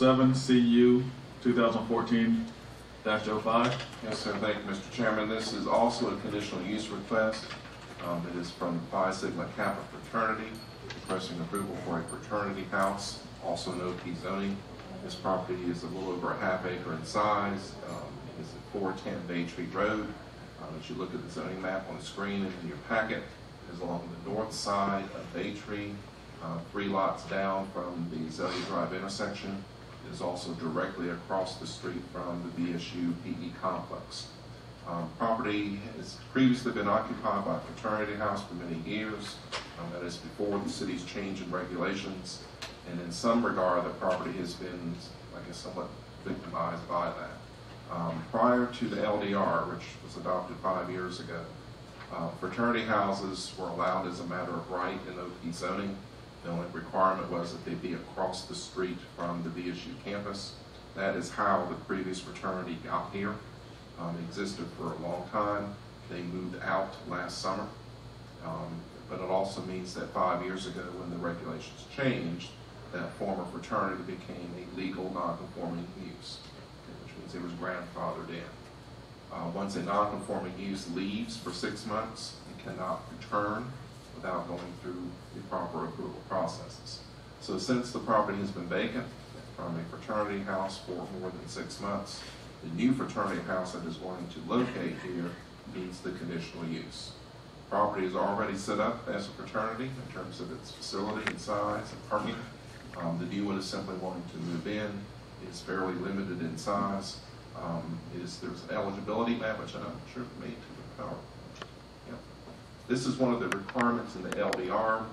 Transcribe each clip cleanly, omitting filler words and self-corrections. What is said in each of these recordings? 7 CU 2014-05. Yes, sir. Thank you, Mr. Chairman. This is also a conditional use request. It is from the Phi Sigma Kappa fraternity, requesting approval for a fraternity house, also no P zoning. This property is a little over a half acre in size. It is at 410 Baytree Road. As you look at the zoning map on the screen and in your packet, it is along the north side of Baytree, 3 lots down from the Zellia Drive intersection. It is also directly across the street from the BSU PE complex. Property has previously been occupied by a fraternity house for many years. That is before the city's change in regulations. And in some regard, the property has been, I guess, somewhat victimized by that. Prior to the LDR, which was adopted 5 years ago, fraternity houses were allowed as a matter of right in OP zoning. The only requirement was that they be across the street from the BSU campus. That is how the previous fraternity got here. It existed for a long time. They moved out last summer. But it also means that 5 years ago, when the regulations changed, that former fraternity became a legal non-conforming use, which means it was grandfathered in. Once a non-conforming use leaves for 6 months, it cannot return without going through the proper approval processes. So since the property has been vacant from a fraternity house for more than 6 months, the new fraternity house that is going to locate here needs the conditional use. The property is already set up as a fraternity in terms of its facility and size and parking. The new one is simply wanting to move in. It's fairly limited in size. There's an eligibility map, which I'm not sure if made to the power. Yeah. This is one of the requirements in the LDR.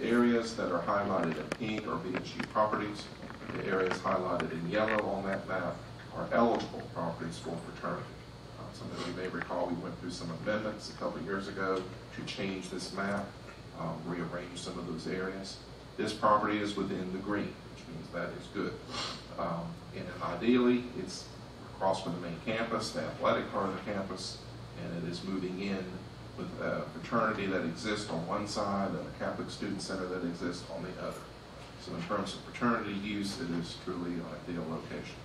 The areas that are highlighted in pink are BHU properties. The areas highlighted in yellow on that map are eligible properties for fraternity. Something you may recall, we went through some amendments a couple of years ago to change this map, rearrange some of those areas. This property is within the green, which means that is good. And ideally, it's across from the main campus, the athletic part of the campus, and it is moving in with a fraternity that exists on one side and a Catholic student center that exists on the other. So in terms of fraternity use, it is truly an ideal location.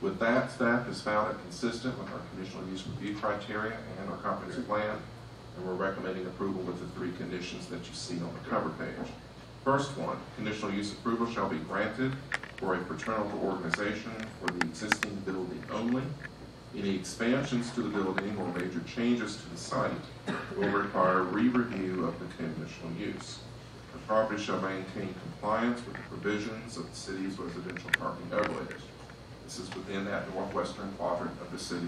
With that, staff has found it consistent with our conditional use review criteria and our comprehensive plan, and we're recommending approval with the 3 conditions that you see on the cover page. First one, conditional use approval shall be granted for a fraternal organization for the existing building only. Any expansions to the building or major changes to the site will require re-review of the conditional use. The property shall maintain compliance with the provisions of the city's residential parking overlays. This is within that northwestern quadrant of the city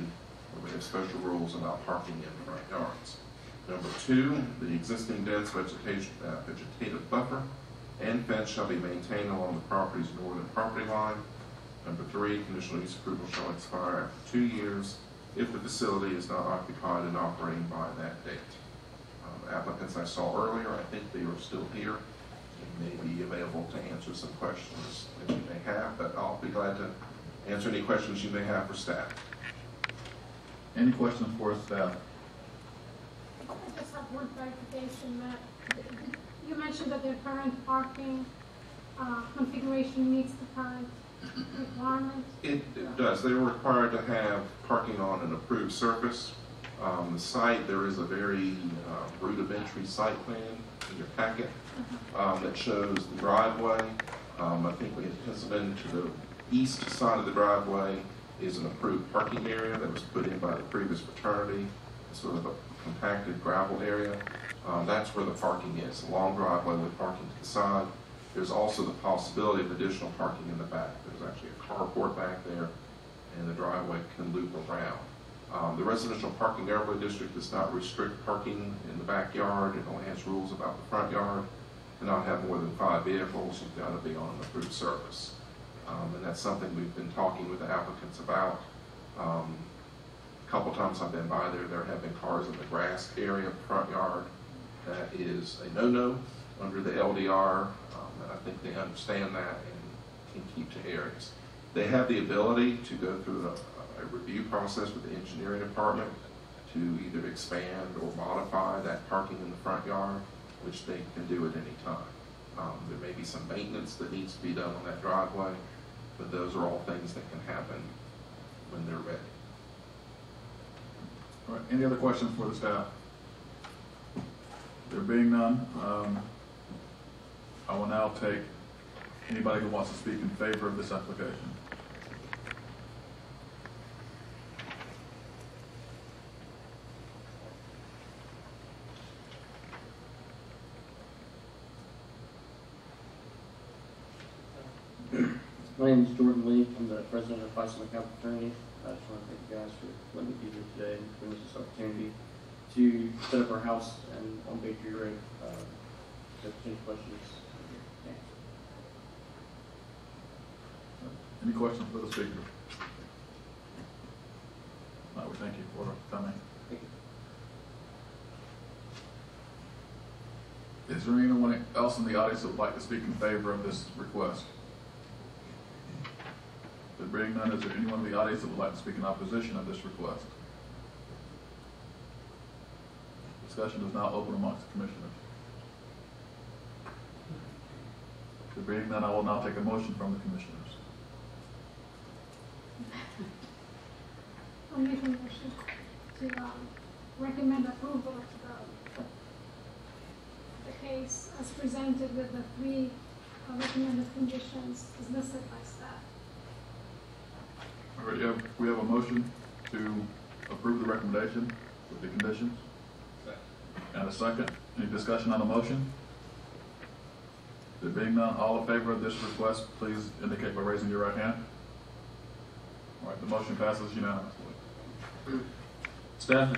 where we have special rules about parking in the front yards. Number 2, the existing dense vegetative buffer and fence shall be maintained along the property's northern property line. Number 3, conditional use approval shall expire after 2 years if the facility is not occupied and operating by that date. Applicants I saw earlier, I think they are still here and may be available to answer some questions that you may have, but I'll be glad to answer any questions you may have for staff. Any questions for staff? I just have one clarification, Matt. You mentioned that their current parking configuration meets the current requirement. It does. They were required to have parking on an approved surface. The site, there is a very rudimentary site plan in your packet that shows the driveway. I think we had penciled in to the east side of the driveway is an approved parking area that was put in by the previous fraternity, sort of a compacted gravel area. That's where the parking is, a long driveway with parking to the side. There's also the possibility of additional parking in the back. There's actually a carport back there, and the driveway can loop around. The residential parking overlay district does not restrict parking in the backyard. It only has rules about the front yard. You cannot have more than 5 vehicles. You've got to be on an approved surface. And that's something we've been talking with the applicants about. A couple times I've been by there, there have been cars in the grass area, front yard. That is a no-no under the LDR, and I think they understand that and can keep to areas. They have the ability to go through a review process with the engineering department to either expand or modify that parking in the front yard, which they can do at any time. There may be some maintenance that needs to be done on that driveway. But those are all things that can happen when they're ready. All right, any other questions for the staff? There being none, I will now take anybody who wants to speak in favor of this application. My name is Jordan Lee. I'm the president of Phi Sigma Kappa fraternity. I just want to thank you guys for letting me be here today and giving us this opportunity to set up our house and on Baytree Road. So if there's any questions, thanks. Any questions for the speaker? I would thank you for coming. Thank you. Is there anyone else in the audience that would like to speak in favor of this request? Being none, is there anyone in the audience that would like to speak in opposition of this request? Discussion is now open amongst the commissioners. Being none, I will now take a motion from the commissioners. I'll make a motion to recommend approval of the case as presented with the three recommended conditions as listed by staff. All right, we have a motion to approve the recommendation with the conditions. Second. And a second. Any discussion on the motion? There being none, all in favor of this request, please indicate by raising your right hand. All right, the motion passes unanimously. Staff.